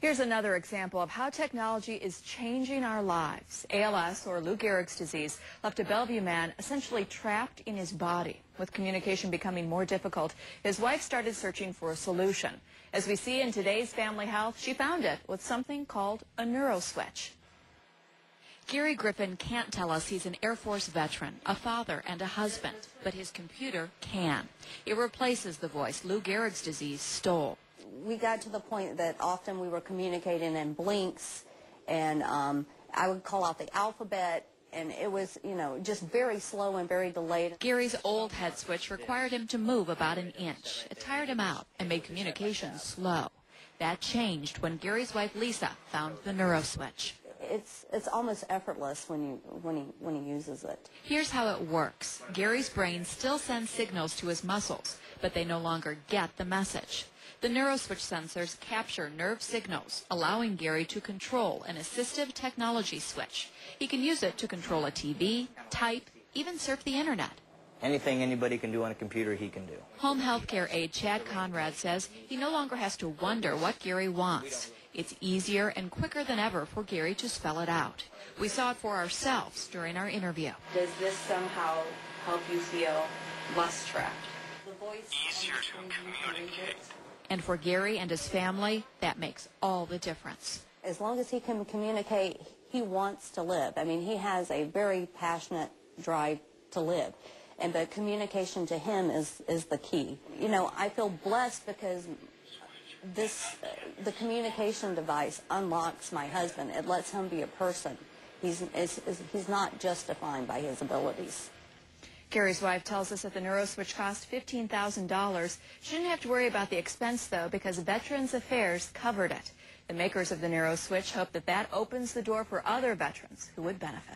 Here's another example of how technology is changing our lives. ALS, or Lou Gehrig's disease, left a Bellevue man essentially trapped in his body. With communication becoming more difficult, his wife started searching for a solution. As we see in today's Family Health, she found it with something called a NeuroSwitch. Gary Griffin can't tell us he's an Air Force veteran, a father, and a husband, but his computer can. It replaces the voice Lou Gehrig's disease stole. We got to the point that often we were communicating in blinks, and I would call out the alphabet, and it was, you know, just very slow and very delayed. Gary's old head switch required him to move about an inch. It tired him out and made communication slow. That changed when Gary's wife, Lisa, found the NeuroSwitch. It's almost effortless when he uses it. Here's how it works. Gary's brain still sends signals to his muscles, but they no longer get the message. The NeuroSwitch sensors capture nerve signals, allowing Gary to control an assistive technology switch. He can use it to control a TV, type, even surf the internet. Anything anybody can do on a computer, he can do. Home health care aide Chad Conrad says he no longer has to wonder what Gary wants. It's easier and quicker than ever for Gary to spell it out. We saw it for ourselves during our interview. Does this somehow help you feel less trapped? Easier to communicate. And for Gary and his family, that makes all the difference. As long as he can communicate, he wants to live. I mean, he has a very passionate drive to live. And the communication to him is the key. You know, I feel blessed because the communication device unlocks my husband. It lets him be a person. He's not just defined by his abilities. Gary's wife tells us that the NeuroSwitch cost $15,000. She didn't have to worry about the expense, though, because Veterans Affairs covered it. The makers of the NeuroSwitch hope that opens the door for other veterans who would benefit.